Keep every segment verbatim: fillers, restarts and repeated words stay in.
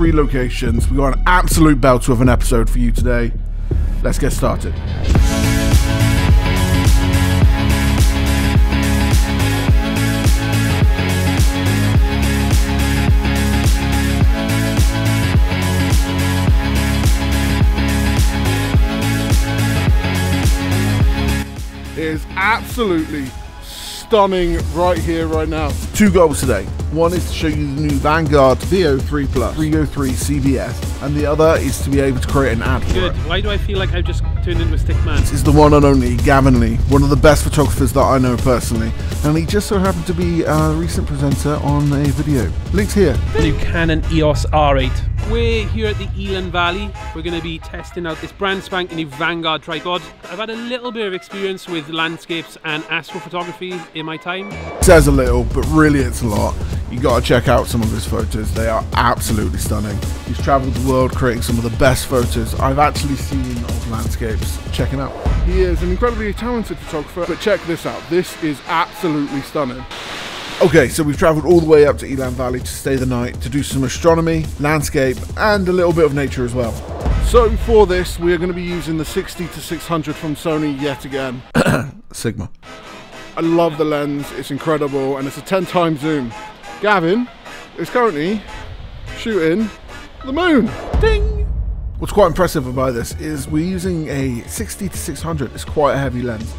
three locations. We've got an absolute belter of an episode for you today. Let's get started. It is absolutely stunning right here, right now. Two goals today. One is to show you the new Vanguard V E O three plus, three oh three C B S, and the other is to be able to create an ad for Good. It. Why do I feel like I've just turned into a stick man? This is the one and only Gavin Lee, one of the best photographers that I know personally, and he just so happened to be a recent presenter on a video. Link's here. The new Canon E O S R eight. We're here at the Elan Valley. We're going to be testing out this brand spanking new Vanguard tripod. I've had a little bit of experience with landscapes and astrophotography in my time. It says a little, but really it's a lot. You gotta check out some of his photos. They are absolutely stunning. He's traveled the world creating some of the best photos I've actually seen of landscapes. Check him out. He is an incredibly talented photographer, but check this out. This is absolutely stunning. Okay, so we've traveled all the way up to Elan Valley to stay the night, to do some astronomy, landscape, and a little bit of nature as well. So for this, we're gonna be using the sixty to six hundred from Sony yet again. Sigma. I love the lens, it's incredible, and it's a ten time zoom. Gavin is currently shooting the moon. Ding! What's quite impressive about this is we're using a sixty to six hundred. It's quite a heavy lens.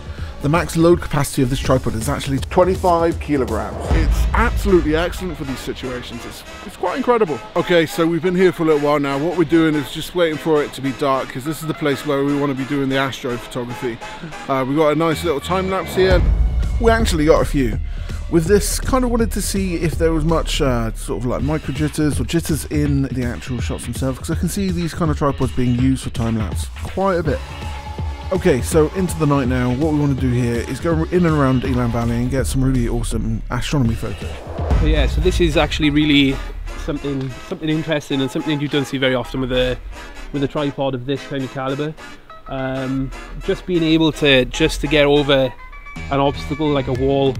The max load capacity of this tripod is actually twenty-five kilograms. It's absolutely excellent for these situations. It's, it's quite incredible. Okay, so we've been here for a little while now. What we're doing is just waiting for it to be dark, because this is the place where we want to be doing the astrophotography. Uh, we've got a nice little time lapse here. We actually got a few. With this, kind of wanted to see if there was much uh, sort of like micro jitters or jitters in the actual shots themselves, because I can see these kind of tripods being used for time lapse quite a bit. Okay, so into the night now. What we want to do here is go in and around Elan Valley and get some really awesome astronomy photos. Yeah, so this is actually really something something interesting and something you don't see very often with a with a tripod of this kind of caliber. Um, just being able to just to get over an obstacle like a wall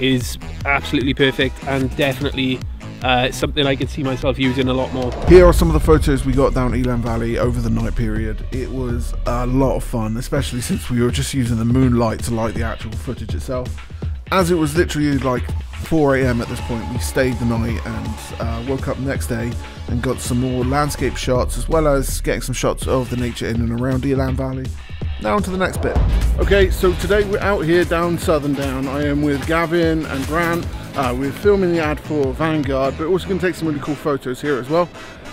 is absolutely perfect, and definitely uh, something I could see myself using a lot more. Here are some of the photos we got down Elan Valley over the night period. It was a lot of fun, especially since we were just using the moonlight to light the actual footage itself. As it was literally like four A M at this point, we stayed the night and uh, woke up the next day and got some more landscape shots, as well as getting some shots of the nature in and around Elan Valley. Now on to the next bit. Okay, so today we're out here down Southerndown. I am with Gavin and Grant. Uh, we're filming the ad for Vanguard, but also going to take some really cool photos here as well.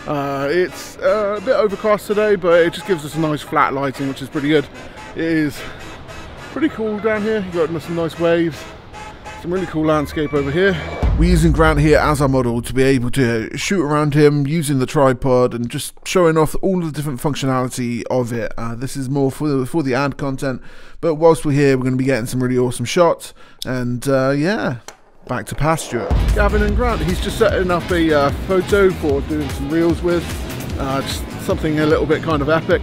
Uh, it's uh, a bit overcast today, but it just gives us a nice flat lighting, which is pretty good. It is pretty cool down here. You've got some nice waves, some really cool landscape over here. We're using Grant here as our model to be able to shoot around him using the tripod and just showing off all the different functionality of it. Uh, this is more for the, for the ad content, but whilst we're here, we're going to be getting some really awesome shots. And uh, yeah, back to pasture. Gavin and Grant, he's just setting up a uh, photo for doing some reels with, uh, just something a little bit kind of epic.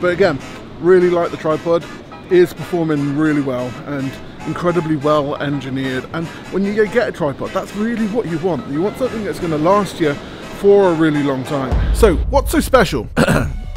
But again, really like the tripod. It is performing really well and incredibly well engineered, and when you get a tripod, that's really what you want. You want something that's going to last you for a really long time. So what's so special?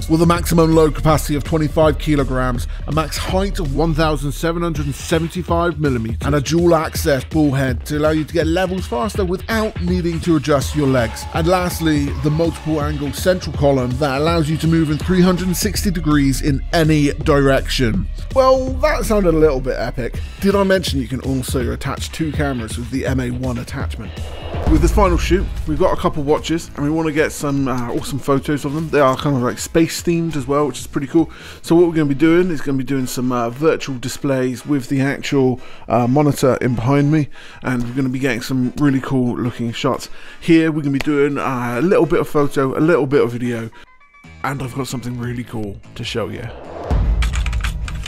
Well, the maximum load capacity of twenty-five kilograms, a max height of one thousand seven hundred seventy-five millimeters, and a dual access ball head to allow you to get levels faster without needing to adjust your legs. And lastly, the multiple angle central column that allows you to move in three hundred sixty degrees in any direction. Well, that sounded a little bit epic. Did I mention you can also attach two cameras with the M A one attachment? With this final shoot, we've got a couple watches and we want to get some uh, awesome photos of them. They are kind of like space themed as well, which is pretty cool. So what we're going to be doing is going to be doing some uh, virtual displays with the actual uh, monitor in behind me, and we're going to be getting some really cool looking shots. Here we're going to be doing uh, a little bit of photo, a little bit of video, and I've got something really cool to show you.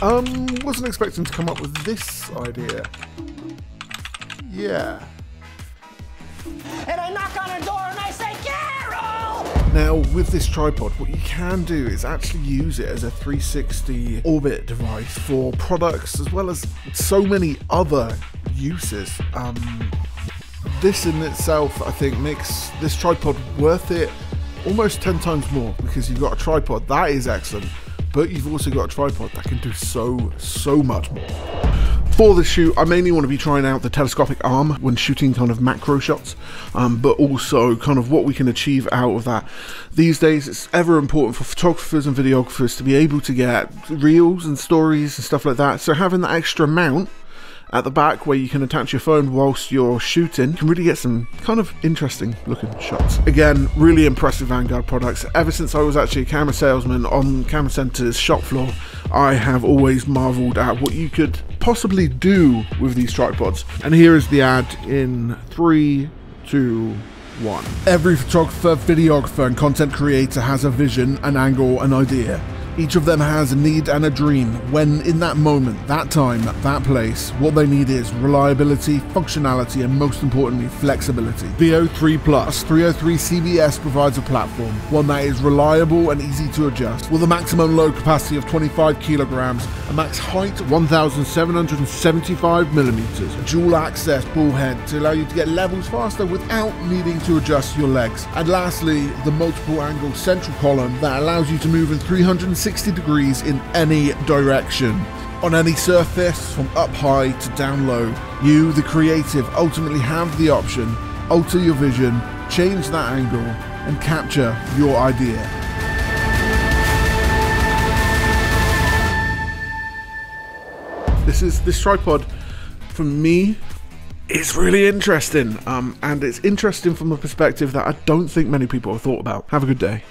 Um, wasn't expecting to come up with this idea. Yeah. And I knock on her door and I say, Carol! Now, with this tripod, what you can do is actually use it as a three sixty orbit device for products, as well as so many other uses. Um, this in itself, I think, makes this tripod worth it almost ten times more because you've got a tripod. That is excellent, but you've also got a tripod that can do so, so much more. For this shoot, I mainly want to be trying out the telescopic arm when shooting kind of macro shots, um, but also kind of what we can achieve out of that. These days, it's ever important for photographers and videographers to be able to get reels and stories and stuff like that, so having that extra mount at the back where you can attach your phone whilst you're shooting can really get some kind of interesting looking shots. Again, really impressive Vanguard products. Ever since I was actually a camera salesman on Camera Centre's shop floor, I have always marveled at what you could possibly do with these tripods. And here is the ad in three, two, one. Every photographer, videographer, and content creator has a vision, an angle, an idea. Each of them has a need and a dream. When in that moment, that time, that place, what they need is reliability, functionality, and most importantly, flexibility. V E O three plus three oh three C B S provides a platform, one that is reliable and easy to adjust, with a maximum load capacity of twenty-five kilograms, a max height one thousand seven hundred seventy-five millimeters, a dual access ball head to allow you to get levels faster without needing to adjust your legs, and lastly, the multiple angle central column that allows you to move in three hundred sixty degrees in any direction, on any surface, from up high to down low. You, the creative, ultimately have the option, alter your vision, change that angle, and capture your idea. This is this tripod, for me, it's really interesting, um, and it's interesting from a perspective that I don't think many people have thought about. Have a good day.